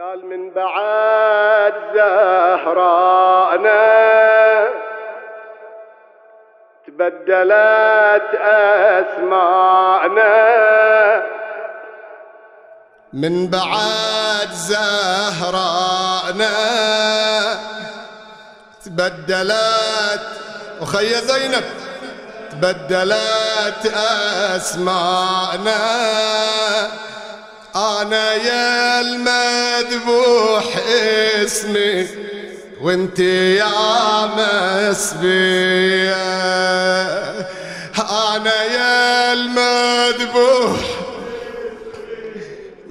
قال من بعد زهراءنا تبدلت أسماءنا. من بعد زهراءنا تبدلت أخي زينب تبدلت أسماءنا. أنا يا المذبوح اسمي وانت يا مسبية. أنا يا المذبوح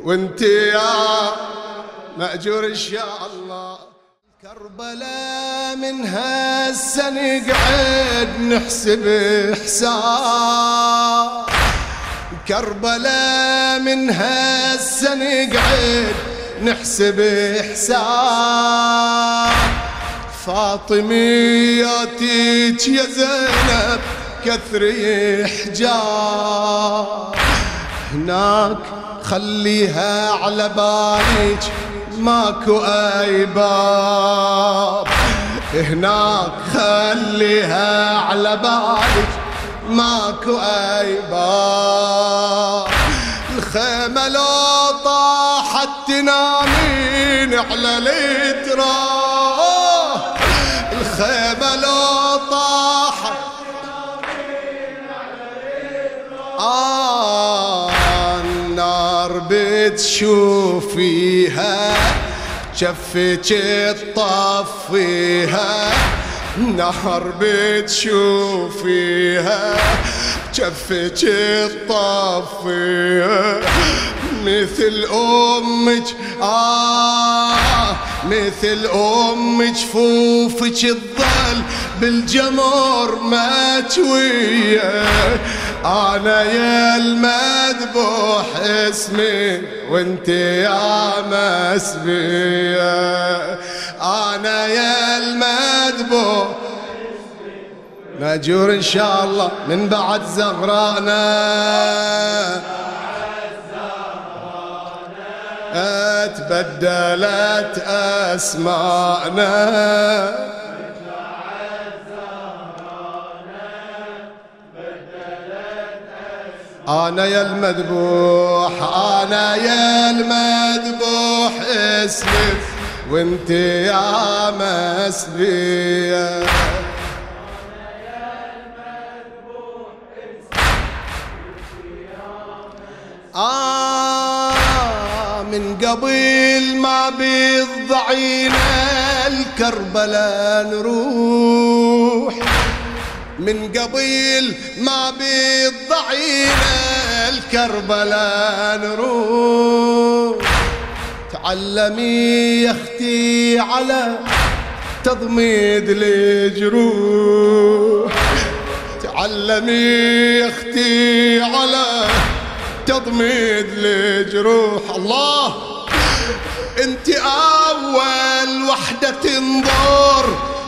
وانت يا مأجور إن شاء الله. كربلاء من هسه نقعد نحسب حساب. كربلاء من هسه نقعد نحسب حساب. فاطمياتك يا زينب كثري حجاب. هناك خليها على بالك ماكو أي باب. هناك خليها على بالك ماكو أي باب. الخيمة لو طاحت تنامين على التراب. الخيمة لو طاحت تنامين على التراب. النار بتشوفيها جفك تطفيها. نهر بتشوفيها جفك تطفيها. مثل أمك مثل أمك جفوفك تظل بالجمر متوية. أنا يا المذبوح اسمي وانت يا مسبية. أنا يا المذبوح مأجور إن شاء الله. من بعد زهراءنا تبدلت أسماءنا. أنا يا المذبوح أنا يا المذبوح اسمي وانت يا مسبية. أنا يا المذبوح اسمي من قبل ما بيضعينا الكربلاء نروح. من قبل ما بيضعينا الكربلاء نروح. تعلمي يا اختي على تضميد الجروح. تعلمي يا اختي على تضميد الجروح. الله انت اول وحده تنظر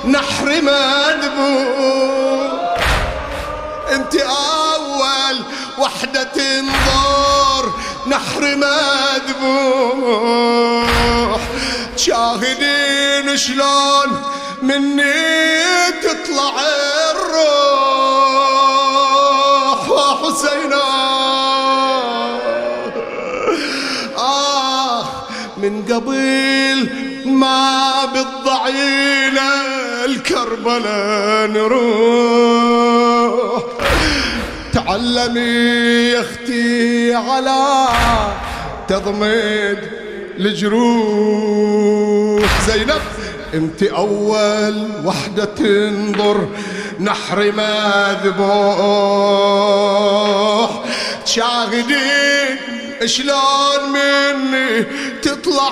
نحر مذبوح. انت اول وحده تنظر نحر مذبوح. شاهدين شلون مني تطلع الروح. وحسينا من قبل ما بتضعينا الكربلاء نروح. تعلمي يا اختي على تضميد الجروح. زينب انت اول وحده تنظر نحر مذبوح. تشاهدين شلون مني تطلع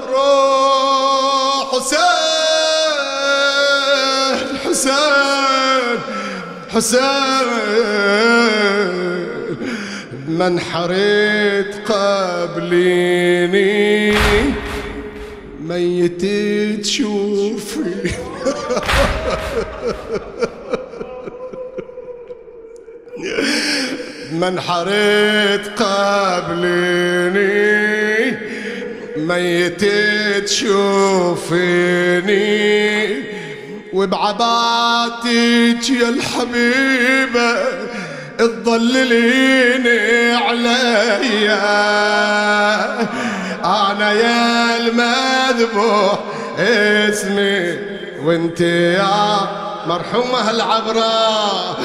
الروح. حسين حسين حسين منحريت قبليني ميت تشوفي. من حريت قبلني ميت تشوفيني وبعباتك يا الحبيبة تضلليني عليا، أنا يا المذبوح اسمي وانت يا مرحومة هالعبرة،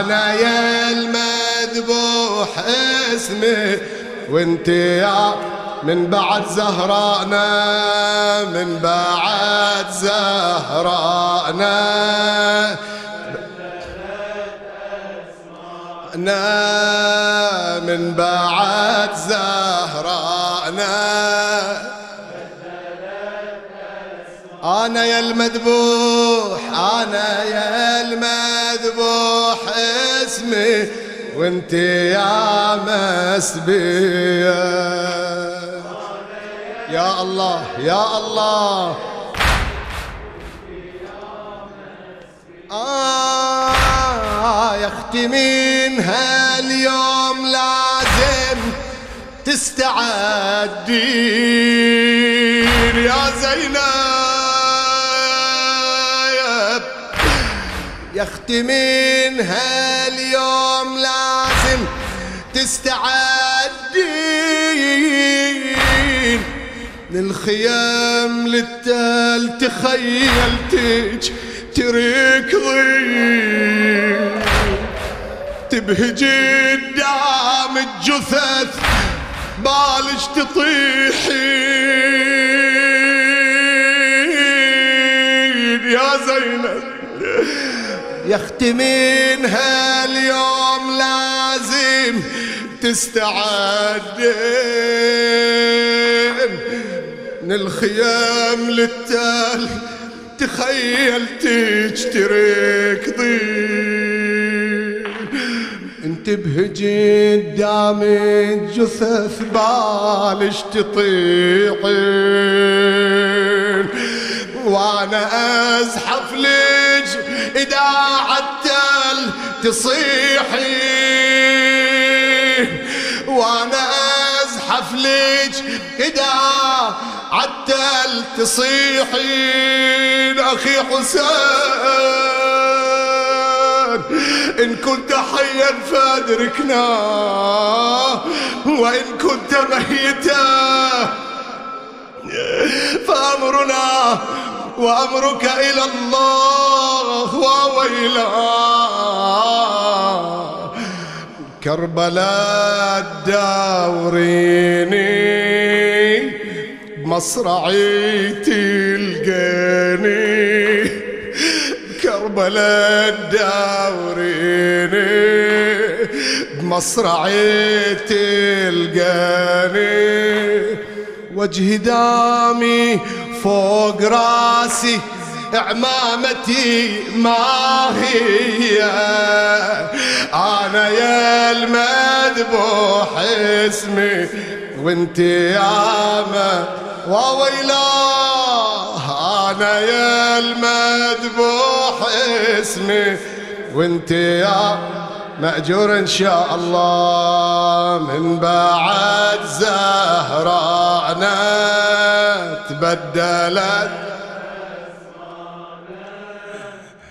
أنا يا المذبوح اسمي وانت يا من بعد زهراءنا، من بعد زهراءنا من بعد زهراءنا، أنا يا المذبوح، أنا يا المذبوح اسمي وانت يا مسبية. يا الله يا الله، يا اختي من هاليوم لازم تستعدين يا زينب، يا اختي من هاليوم لازم تستعدين، من الخيام للتال تخيلتك تركضين، تبهجي الدعم الجثث بالج تطيحين يا زينب، يا اختي من هاليوم لازم تستعدين، من الخيام للتال تخيلتك تركضين، انت بهجي الدام الجثث بالش تطيحين، وانا ازحف لج اذا عالتال تصيحين، وانا ازحف لج اذا عدل تصيحين، أخي حسين إن كنت حيا فأدركناه، وإن كنت ميتا فأمرنا وأمرك إلى الله. وويلا كربلاء تداوريني مصرعي تلقاني، بكربلاء تداوريني بمصرعي تلقاني، وجهي دامي فوق راسي عمامتي ما هي، أنا يا المذبوح اسمي وانت يا، وويلا أنا يا المذبوح اسمي وانت يا مأجور إن شاء الله، من بعد زهراءنا تبدلت،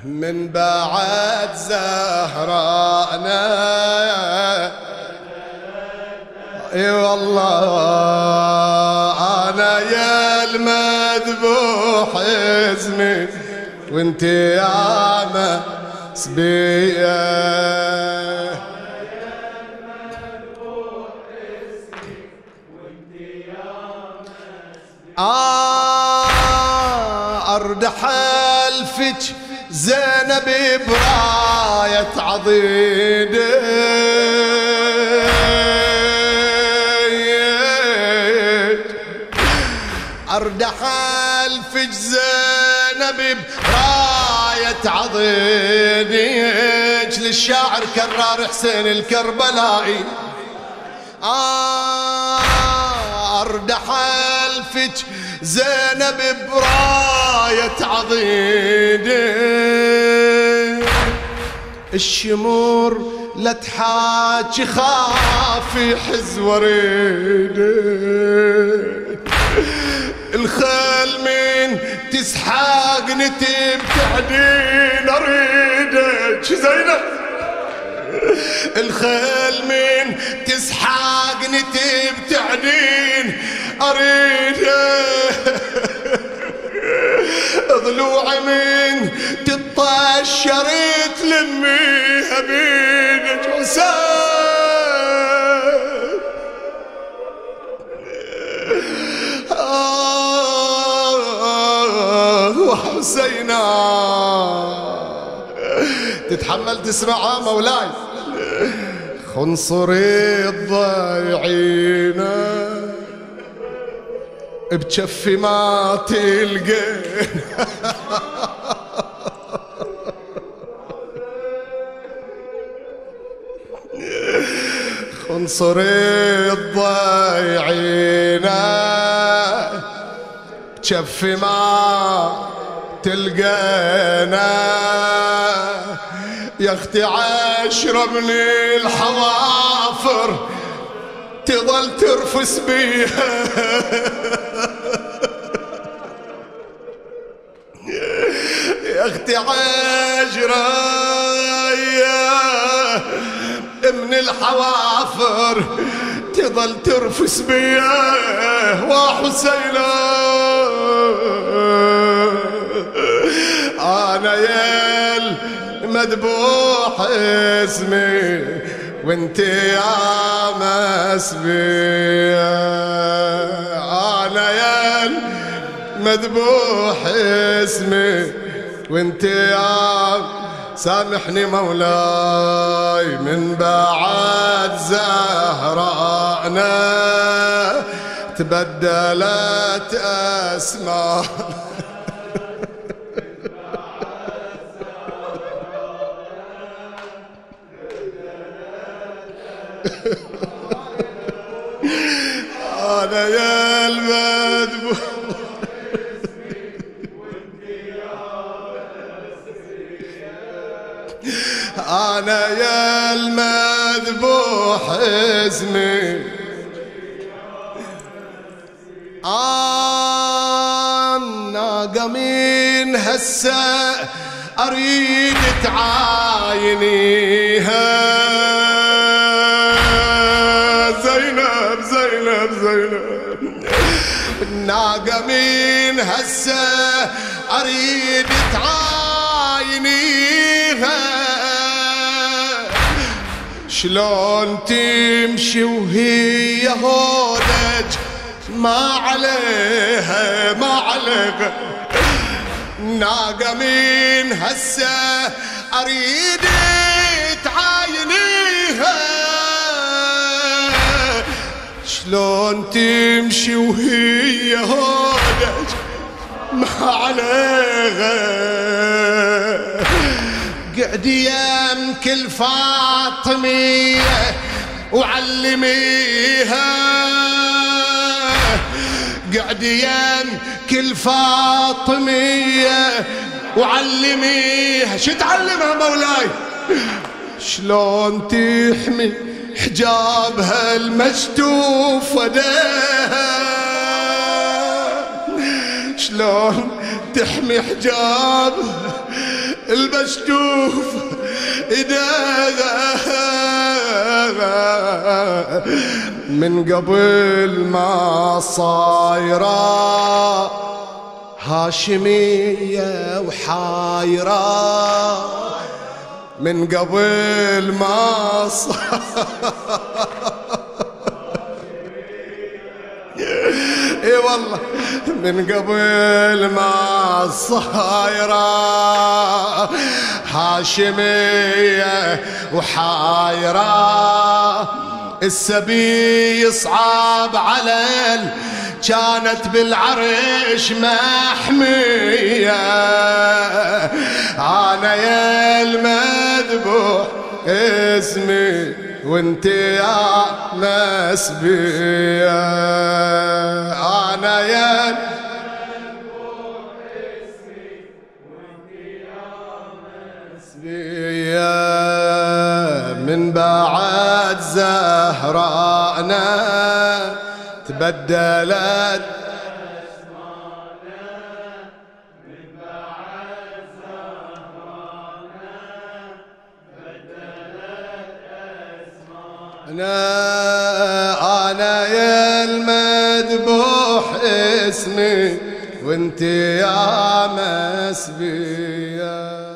من بعد زهراءنا اي والله، أنا يا المذبوح اسمي وانت يا مسبية، أرد حلفج زينب براية عضيدك، أرد حلفج زينب براية عضيدك، للشاعر كرار حسين الكربلائي، أرد حلفج زينب براية عضيدك، الشمور لا تحاكي خافي حز وريدك، الخيل من تسحاقني تبتعدين اريدك زينب، الخيل من تسحاقني تبتعدين اريدك، ضلوعي من تطشر تلميها بيدك حسين. وحسينا تتحمل تسمعها مولاي، خنصري الضايعين بجفي ما تلقين. خنصري الضايعين بجفي ما تلقينا، يا اختي عشرة من الحوافر تظل ترفس بيها. يا اختي عشرة من الحوافر تظل ترفس بيها. وحسينا أنا يا المذبوح اسمي وانت يا مسبي، أنا يا المذبوح اسمي وانت يا سامحني مولاي، من بعد زهراءنا تبدلت أسماء، أنا يا المذبوح أنا يا المذبوح اسمي ناقمين هسه أريد تعاينيها. ناقمين هسه اريد تعاينيها، شلون تمشي وهي هونج ما عليها ما عليها. ناقمين هسه اريد تعاينيها، شلون تمشي وهي هونج ما عليها. قعدي يمك الفاطمية وعلميها، قعدي يمك الفاطمية وعلميها، شو تعلمها مولاي؟ شلون تحمي حجابها المشتوف وديها، شلون تحمي حجابها المشتوف ايديها، من قبل ما صايره هاشميه وحايره، من قبل ما صار اي والله، من قبل ما صايره هاشميه وحايره، السبي يصعب على كانت بالعرش محمية. أنا يا المذبوح اسمي وانت يا مسبية، أنا يا المذبوح اسمي وانت يا مسبية، من بعد زهراءنا بدلت أنا يا المذبوح اسمي وانت يا مسبية.